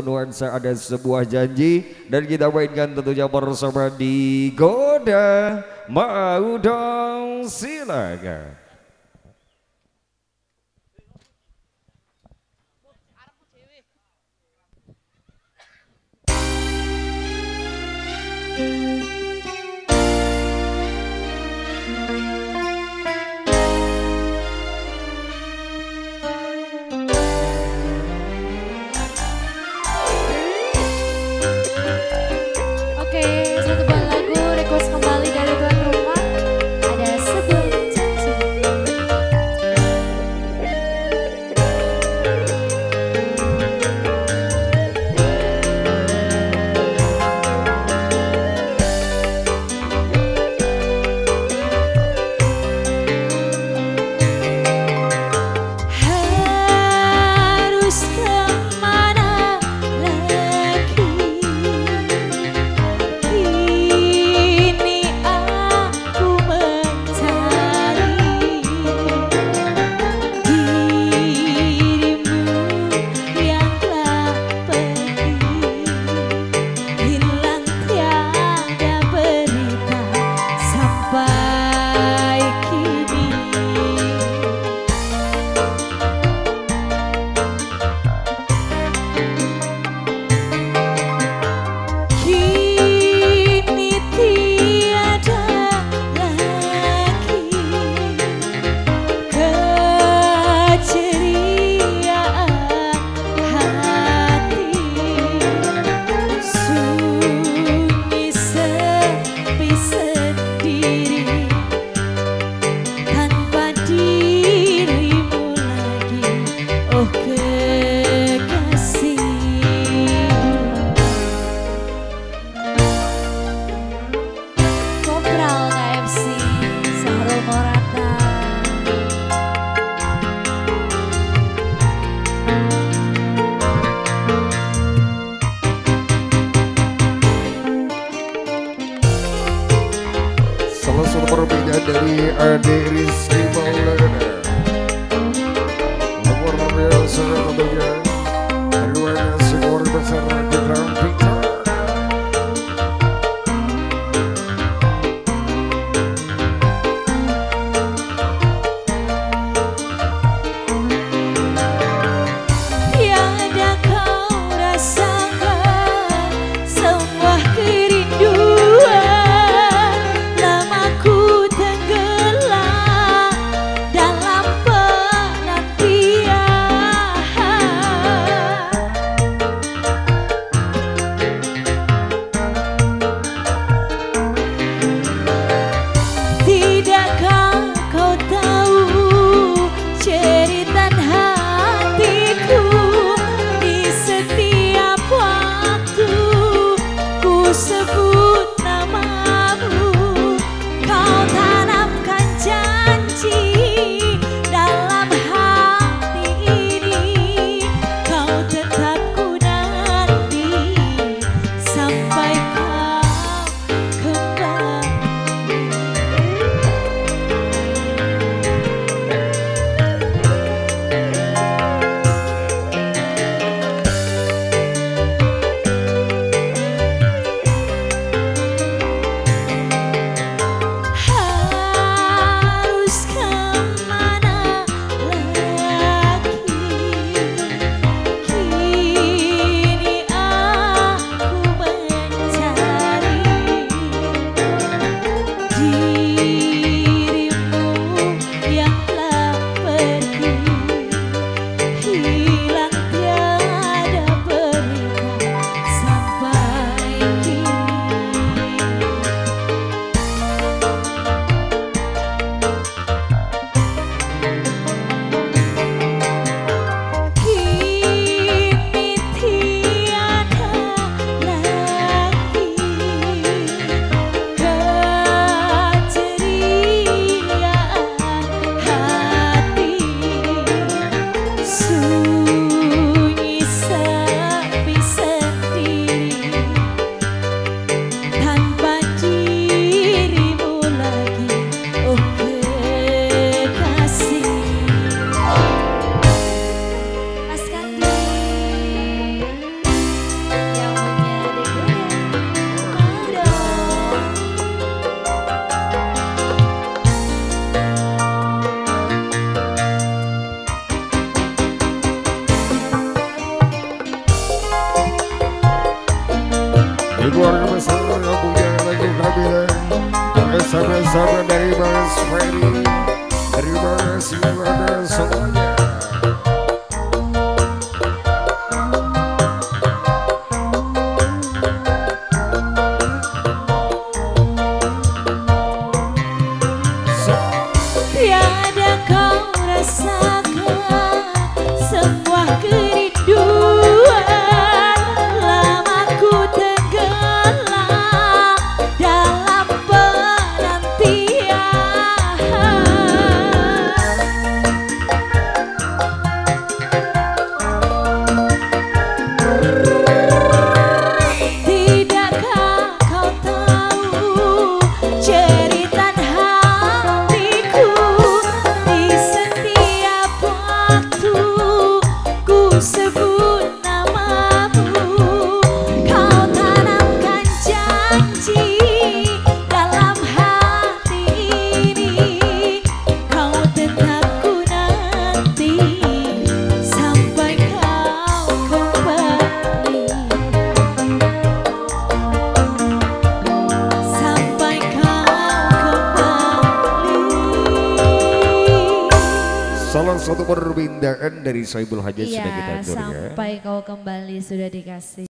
Nuansa ada sebuah janji dan kita mainkan tentunya bersama Digoda. Mau dong, silakan. di keluarga besar punya lagi kabinet. Bersama-sama dari Mas Ferry, dari Mas Iwana semuanya. Satu perbincangan dari Soebul Hajat ya, sudah kita dengar. Sampai kau kembali sudah dikasih.